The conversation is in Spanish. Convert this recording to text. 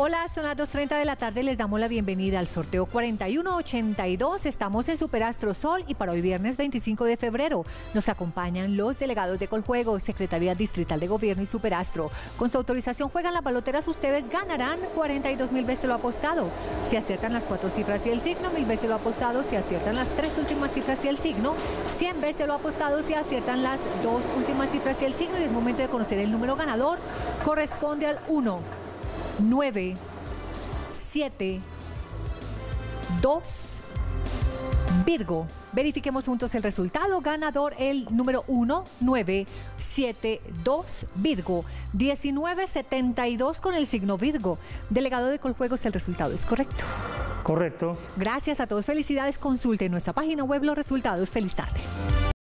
Hola, son las 2:30 de la tarde, les damos la bienvenida al sorteo 4182, estamos en Súper Astro Sol y para hoy viernes 25 de febrero nos acompañan los delegados de Coljuego, Secretaría Distrital de Gobierno y Súper Astro. Con su autorización juegan las baloteras, ustedes ganarán 42.000 veces lo apostado, si aciertan las 4 cifras y el signo, 1.000 veces lo apostado, si aciertan las 3 últimas cifras y el signo, 100 veces lo apostado, si aciertan las 2 últimas cifras y el signo. Y es momento de conocer el número ganador, corresponde al 1 9 7 2 Virgo. Verifiquemos juntos el resultado. Ganador el número 1972 Virgo. 1972 con el signo Virgo. Delegado de Coljuegos, el resultado es correcto. Correcto. Gracias a todos. Felicidades. Consulte en nuestra página web los resultados. Feliz tarde.